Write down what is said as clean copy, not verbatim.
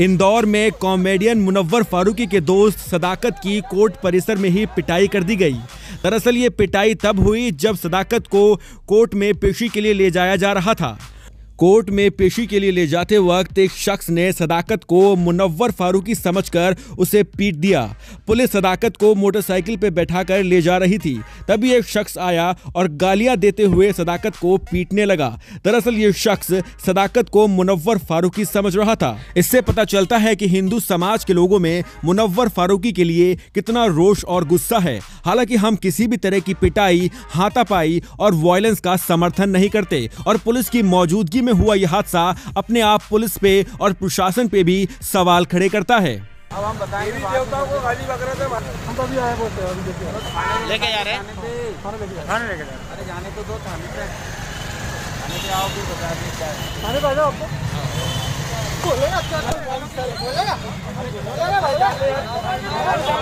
इंदौर में कॉमेडियन मुनव्वर फारूकी के दोस्त सदाकत की कोर्ट परिसर में ही पिटाई कर दी गई। दरअसल ये पिटाई तब हुई जब सदाकत को कोर्ट में पेशी के लिए ले जाया जा रहा था। कोर्ट में पेशी के लिए ले जाते वक्त एक शख्स ने सदाकत को मुनव्वर फारूकी समझकर उसे पीट दिया। पुलिस सदाकत को मोटरसाइकिल पर बैठाकर ले जा रही थी, तभी एक शख्स आया और गालियां देते हुए सदाकत को पीटने लगा। दरअसल ये शख्स सदाकत को मुनव्वर फारूकी समझ रहा था। इससे पता चलता है कि हिंदू समाज के लोगों में मुनव्वर फारूकी के लिए कितना रोष और गुस्सा है। हालांकि हम किसी भी तरह की पिटाई, हाथापाई और वायलेंस का समर्थन नहीं करते और पुलिस की मौजूदगी हुआ यह हादसा अपने आप पुलिस पे और प्रशासन पे भी सवाल खड़े करता है। अब हम बताएंगे देवताओं को गाली वगैरह से हम तो अभी आए बोलते हैं, अभी देखिए लेके जा रहे हैं, थाने लेके जा रहे हैं। अरे जाने तो दो, थाने पे आओ, फिर बता दें क्या है। थाने पे आ जाओ, बोलेगा क्या, बोलेगा।